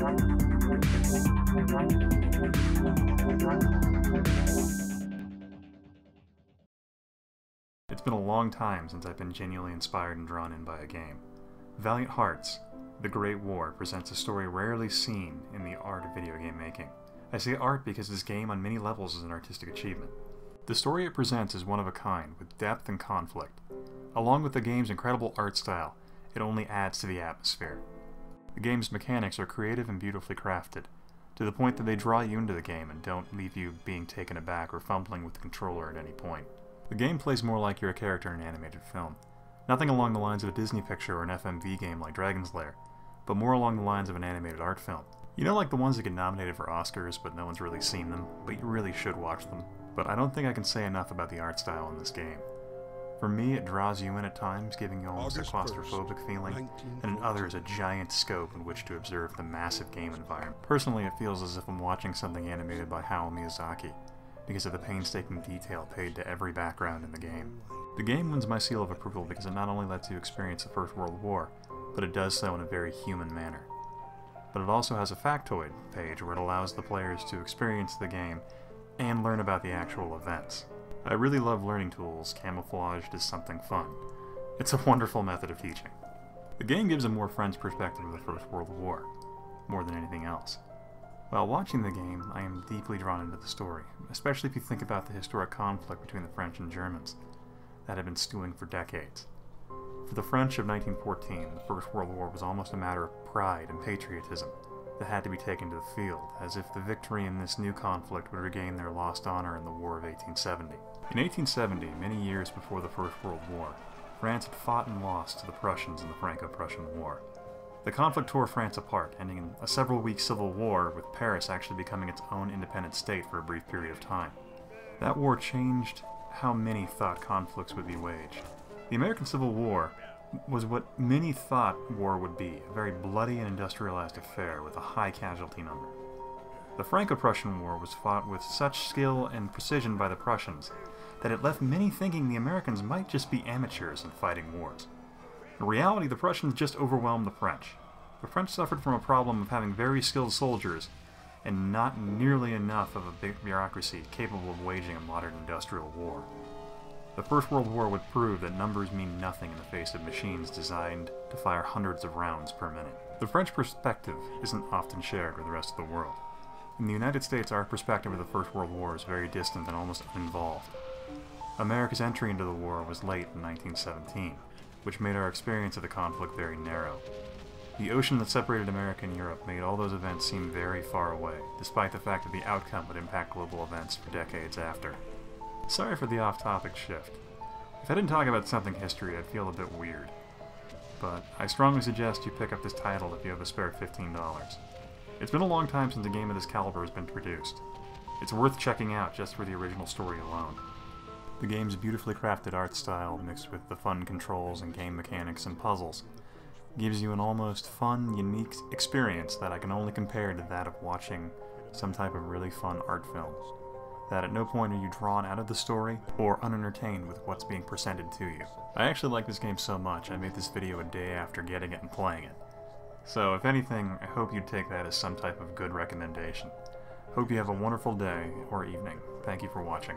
It's been a long time since I've been genuinely inspired and drawn in by a game. Valiant Hearts: The Great War presents a story rarely seen in the art of video game making. I say art because this game on many levels is an artistic achievement. The story it presents is one of a kind, with depth and conflict. Along with the game's incredible art style, it only adds to the atmosphere. The game's mechanics are creative and beautifully crafted, to the point that they draw you into the game and don't leave you being taken aback or fumbling with the controller at any point. The game plays more like you're a character in an animated film. Nothing along the lines of a Disney picture or an FMV game like Dragon's Lair, but more along the lines of an animated art film. You know, like the ones that get nominated for Oscars but no one's really seen them, but you really should watch them. But I don't think I can say enough about the art style in this game. For me, it draws you in at times, giving you almost a claustrophobic feeling, and in others a giant scope in which to observe the massive game environment. Personally, it feels as if I'm watching something animated by Hayao Miyazaki, because of the painstaking detail paid to every background in the game. The game wins my seal of approval because it not only lets you experience the First World War, but it does so in a very human manner. But it also has a factoid page where it allows the players to experience the game and learn about the actual events. I really love learning tools camouflaged as something fun. It's a wonderful method of teaching. The game gives a more friend's perspective of the First World War, more than anything else. While watching the game, I am deeply drawn into the story, especially if you think about the historic conflict between the French and Germans that had been stewing for decades. For the French of 1914, the First World War was almost a matter of pride and patriotism that had to be taken to the field, as if the victory in this new conflict would regain their lost honor in the War of 1870. In 1870, many years before the First World War, France had fought and lost to the Prussians in the Franco-Prussian War. The conflict tore France apart, ending in a several-week civil war, with Paris actually becoming its own independent state for a brief period of time. That war changed how many thought conflicts would be waged. The American Civil War was what many thought war would be, a very bloody and industrialized affair with a high casualty number. The Franco-Prussian War was fought with such skill and precision by the Prussians that it left many thinking the Americans might just be amateurs in fighting wars. In reality, the Prussians just overwhelmed the French. The French suffered from a problem of having very skilled soldiers and not nearly enough of a big bureaucracy capable of waging a modern industrial war. The First World War would prove that numbers mean nothing in the face of machines designed to fire hundreds of rounds per minute. The French perspective isn't often shared with the rest of the world. In the United States, our perspective of the First World War is very distant and almost uninvolved. America's entry into the war was late in 1917, which made our experience of the conflict very narrow. The ocean that separated America and Europe made all those events seem very far away, despite the fact that the outcome would impact global events for decades after. Sorry for the off-topic shift. If I didn't talk about something history, I'd feel a bit weird. But I strongly suggest you pick up this title if you have a spare $15. It's been a long time since a game of this caliber has been produced. It's worth checking out just for the original story alone. The game's beautifully crafted art style, mixed with the fun controls and game mechanics and puzzles, gives you an almost fun, unique experience that I can only compare to that of watching some type of really fun art film. That at no point are you drawn out of the story or unentertained with what's being presented to you. I actually like this game so much, I made this video a day after getting it and playing it. So if anything, I hope you take that as some type of good recommendation. Hope you have a wonderful day or evening. Thank you for watching.